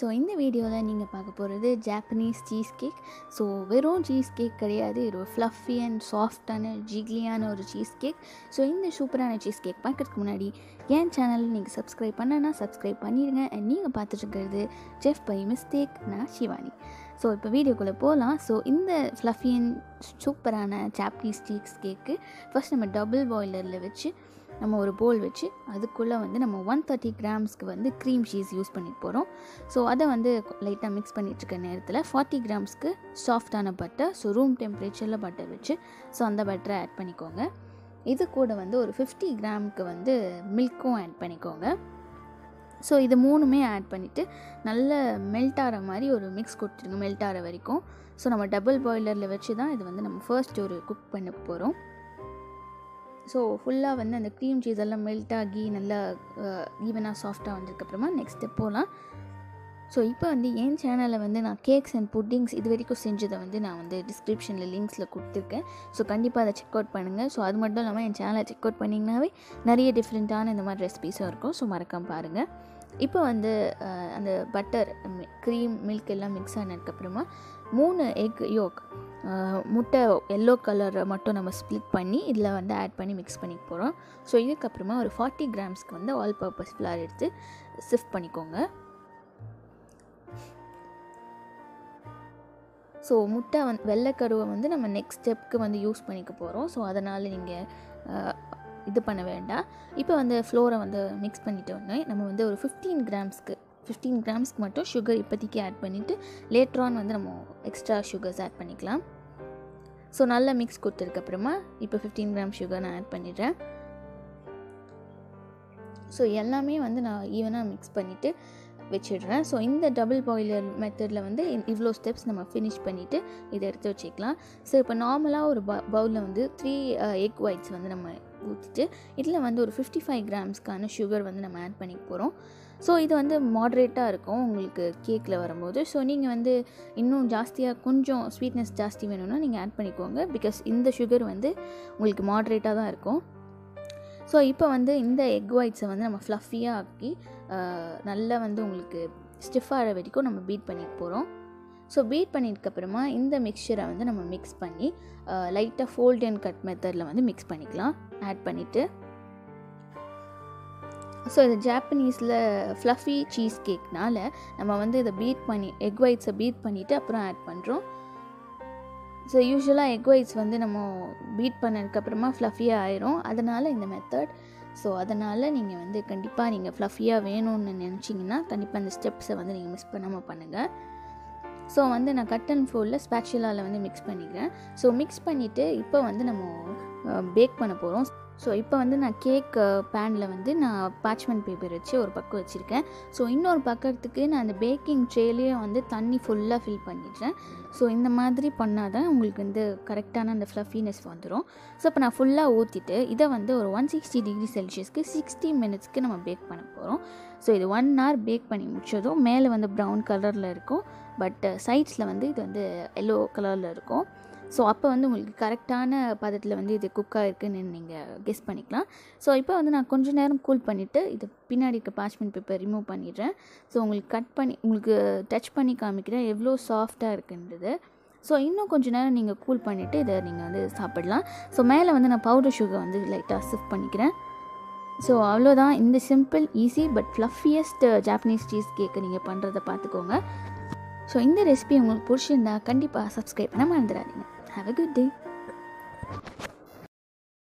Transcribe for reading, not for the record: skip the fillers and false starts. So இந்த வீடியோவில் நீங்கள் பார்க்க போகிறது ஜாப்பனீஸ் சீஸ் கேக். ஸோ வெறும் சீஸ் கேக் கிடையாது, ஒரு ஃப்ளஃபி அண்ட் சாஃப்டான ஜிக்லியான ஒரு சீஸ் கேக். ஸோ இந்த சூப்பரான சீஸ் கேக் பார்க்குறதுக்கு முன்னாடி என் சேனலில் நீங்கள் சப்ஸ்கிரைப் பண்ணனா சப்ஸ்கிரைப் பண்ணிடுங்க. அண்ட் நீங்கள் பார்த்துட்டுருக்கிறது செஃப் பை மிஸ்டேக், நான் சிவானி. ஸோ இப்போ வீடியோக்குள்ளே போகலாம். ஸோ இந்த ஃப்ளஃபி அண்ட் சூப்பரான ஜாப்பனீஸ் சீஸ் கேக்கு ஃபஸ்ட் நம்ம டபுள் பாய்லரில் வச்சு நம்ம ஒரு போல் வச்சு அதுக்குள்ளே வந்து நம்ம 130 grams வந்து க்ரீம் சீஸ் யூஸ் பண்ணிட்டு போகிறோம். ஸோ அதை வந்து லைட்டாக மிக்ஸ் பண்ணிகிட்ருக்க நேரத்தில் 40 grams சாஃப்டான பட்டர், ஸோ ரூம் டெம்பரேச்சரில் பட்டர் வச்சு ஸோ அந்த பட்டரை ஆட் பண்ணிக்கோங்க. இது கூட வந்து ஒரு 50 grams வந்து மில்க்கும் ஆட் பண்ணிக்கோங்க. ஸோ இது மூணுமே ஆட் பண்ணிவிட்டு நல்லா மெல்ட் ஆகிற மாதிரி ஒரு மிக்ஸ் கொடுத்துருங்க, மெல்ட் ஆகிற வரைக்கும். ஸோ நம்ம டபுள் பாய்லரில் வச்சு தான் இது வந்து நம்ம ஃபர்ஸ்ட் ஒரு குக் பண்ண போகிறோம். ஸோ ஃபுல்லாக வந்து அந்த க்ரீம் சீஸ் எல்லாம் மெல்ட் ஆகி நல்லா ஈவனாக சாஃப்டாக வந்ததுக்கப்புறமா நெக்ஸ்ட் ஸ்டெப் போகலாம். ஸோ இப்போ வந்து என் சேனலில் வந்து நான் கேக்ஸ் அண்ட் புட்டிங்ஸ் இது வரைக்கும் செஞ்சதை வந்து நான் வந்து டிஸ்கிரிப்ஷனில் லிங்க்ஸில் கொடுத்துருக்கேன். ஸோ கண்டிப்பாக அதை செக் அவுட் பண்ணுங்கள். ஸோ அது மட்டும் இல்லாமல் என் சேனலை செக் அவுட் பண்ணிங்கனாவே நிறைய டிஃப்ரெண்ட்டான இந்த மாதிரி ரெசிபீஸும் இருக்கும். ஸோ மறக்காமல் பாருங்கள். இப்போ வந்து அந்த பட்டர் க்ரீம் மில்க் எல்லாம் மிக்ஸ் ஆனதுக்கப்புறமா 3 egg yolk, முட்டை எல்லோ கலரை மட்டும் நம்ம ஸ்ப்ளிட் பண்ணி இதில் வந்து ஆட் பண்ணி மிக்ஸ் பண்ணிக்க போகிறோம். ஸோ இதுக்கப்புறமா ஒரு 40 grams வந்து ஆல் பர்பஸ் ஃப்ளார் எடுத்து சிஃப்ட் பண்ணிக்கோங்க. ஸோ முட்டை வெள்ளைக்கருவை வந்து நம்ம நெக்ஸ்ட் ஸ்டெப்புக்கு வந்து யூஸ் பண்ணிக்க போகிறோம். ஸோ அதனால் நீங்கள் இது பண்ண வேண்டாம். இப்போ வந்து ஃப்ளோரை வந்து மிக்ஸ் பண்ணிட்டு வந்தோம். நம்ம வந்து ஒரு 15 grams மட்டும் சுகர் இப்போதைக்கு ஆட் பண்ணிவிட்டு லேட்டரான் வந்து நம்ம எக்ஸ்ட்ரா சுகர்ஸ் ஆட் பண்ணிக்கலாம். ஸோ நல்லா மிக்ஸ் கொடுத்ததுக்கப்புறமா இப்போ 15 grams சுகர் நான் ஆட் பண்ணிடுறேன். ஸோ எல்லாமே வந்து நான் ஈவனாக மிக்ஸ் பண்ணிவிட்டு வச்சிடுறேன். ஸோ இந்த டபுள் பாய்லர் மெத்தடில் வந்து இவ்வளோ ஸ்டெப்ஸ் நம்ம ஃபினிஷ் பண்ணிவிட்டு இதை எடுத்து வச்சுக்கலாம். ஸோ இப்போ நார்மலாக ஒரு பவுலில் வந்து 3 egg whites வந்து நம்ம ஊற்றிட்டு இதில் வந்து ஒரு 55 grams சுகர் வந்து நம்ம ஆட் பண்ணிக்க போகிறோம். ஸோ இது வந்து மாட்ரேட்டாக இருக்கும் உங்களுக்கு கேக்கில் வரும்போது. ஸோ நீங்கள் வந்து இன்னும் ஜாஸ்தியாக கொஞ்சம் ஸ்வீட்னஸ் ஜாஸ்தி வேணும்னா நீங்கள் ஆட் பண்ணிக்கோங்க. பிகாஸ் இந்த சுகர் வந்து உங்களுக்கு மாட்ரேட்டாக தான் இருக்கும். ஸோ இப்போ வந்து இந்த எக் ஒயிட்ஸை வந்து நம்ம ஃப்ளஃபியாக ஆக்கி நல்லா வந்து உங்களுக்கு ஸ்டிஃபாகிற வரைக்கும் நம்ம பீட் பண்ணிக்க போகிறோம். ஸோ பீட் பண்ணியிருக்கப்புறமா இந்த மிக்சரை வந்து நம்ம மிக்ஸ் பண்ணி லைட்டாக ஃபோல்ட் அண்ட் கட் மெத்தடில் வந்து மிக்ஸ் பண்ணிக்கலாம் ஆட் பண்ணிவிட்டு. ஸோ இது ஜாப்பனீஸில் ஃப்ளஃபி சீஸ் கேக்னால் நம்ம வந்து இதை பீட் பண்ணி எக் ஒயிட்ஸை பீட் பண்ணிவிட்டு அப்புறம் ஆட் பண்ணுறோம். ஸோ யூஸ்வலாக எக் ஒயிட்ஸ் வந்து நம்ம பீட் பண்ணதுக்கப்புறமா ஃப்ளஃபியாக ஆயிரும், அதனால் இந்த மெத்தட். ஸோ அதனால் நீங்கள் வந்து கண்டிப்பாக நீங்கள் ஃப்ளஃபியாக வேணும்னு நினச்சிங்கன்னா கண்டிப்பாக அந்த ஸ்டெப்ஸை வந்து நீங்கள் மிஸ் பண்ணாமல் பண்ணுங்கள். ஸோ வந்து நான் கட் அண்ட் ஃபோல்டில் ஸ்பேச்சுலாவில் வந்து மிக்ஸ் பண்ணிக்கிறேன். ஸோ மிக்ஸ் பண்ணிவிட்டு இப்போ வந்து நம்ம பேக் பண்ண போகிறோம். ஸோ இப்போ வந்து நான் கேக் பேனில் வந்து நான் பார்ச்மெண்ட் பேப்பர் வச்சு ஒரு பக்கம் வச்சுருக்கேன். ஸோ இன்னொரு பக்கத்துக்கு நான் அந்த பேக்கிங் ட்ரேலேயே வந்து தண்ணி ஃபுல்லாக ஃபில் பண்ணிடுறேன். ஸோ இந்த மாதிரி பண்ணால் தான் உங்களுக்கு வந்து கரெக்டான அந்த ஃப்ளஃபினஸ் வந்துடும். ஸோ இப்போ நான் ஃபுல்லாக ஊற்றிட்டு இதை வந்து ஒரு 160 degree Celsiusக்கு 60 minutes நம்ம பேக் பண்ண போகிறோம். ஸோ இது 1 hour பேக் பண்ணி முடிச்சதும் மேலே வந்து ப்ரௌன் கலரில் இருக்கும், பட் சைட்ஸில் வந்து இது வந்து எல்லோ கலரில் இருக்கும். ஸோ அப்போ வந்து உங்களுக்கு கரெக்டான பதத்தில் வந்து இது குக்காக இருக்குதுன்னு நீங்கள் கெஸ் பண்ணிக்கலாம். ஸோ இப்போ வந்து நான் கொஞ்சம் நேரம் கூல் பண்ணிவிட்டு இது பின்னாடி இருக்க பார்ச்மெண்ட் பேப்பர் ரிமூவ் பண்ணிடுறேன். ஸோ உங்களுக்கு கட் பண்ணி உங்களுக்கு டச் பண்ணி காமிக்கிறேன் எவ்வளோ சாஃப்டாக இருக்குன்றது. ஸோ இன்னும் கொஞ்சம் நேரம் நீங்கள் கூல் பண்ணிவிட்டு இதை நீங்கள் வந்து சாப்பிடலாம். ஸோ மேலே வந்து நான் பவுடர் சுகர் வந்து லைட்டாக சிஃப்ட் பண்ணிக்கிறேன். ஸோ அவ்வளோதான். இந்த simple, easy but fluffiest Japanese cheese கேக்கை நீங்கள் பண்ணுறதை பார்த்துக்கோங்க. ஸோ இந்த ரெசிபி உங்களுக்கு பிடிச்சிருந்தா கண்டிப்பாக சப்ஸ்கிரைப் பண்ண மறந்துடாதீங்க. Have a good day.